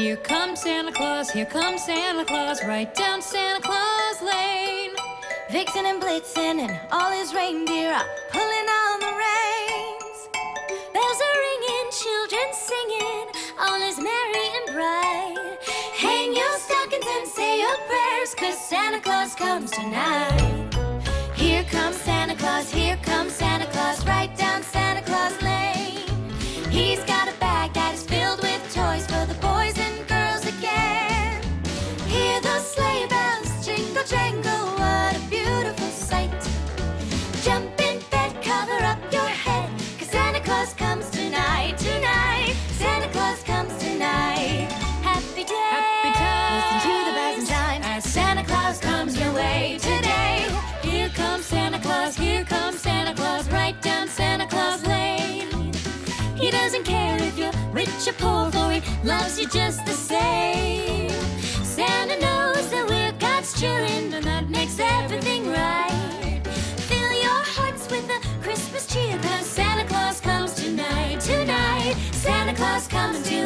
Here comes Santa Claus, here comes Santa Claus, right down Santa Claus Lane. Vixen and Blitzen and all his reindeer are pulling on the reins. Bells are ringing, children singing, all is merry and bright. Hang your stockings and say your prayers, 'cause Santa Claus comes tonight. Here comes Santa Claus, here comes Santa Claus, right down Santa Claus Lane. He's got a bag that is filled with toys for the boys and girls again. Hear those sleigh bells, jingle jangle, what a beautiful sight. Jump in bed, cover up your head, 'cause Santa Claus comes tonight, tonight. Santa Claus comes tonight. Happy day, happy time. Listen to the bells and chime as Santa Claus comes your way today. Here comes Santa Claus, here comes Santa Claus, right down Santa Claus Lane. He doesn't care if you're rich or poor, for he loves you just the same. Santa knows that we're God's children, and that makes everything right. Fill your hearts with a Christmas cheer, 'cause Santa Claus comes tonight, tonight. Santa Claus comes tonight.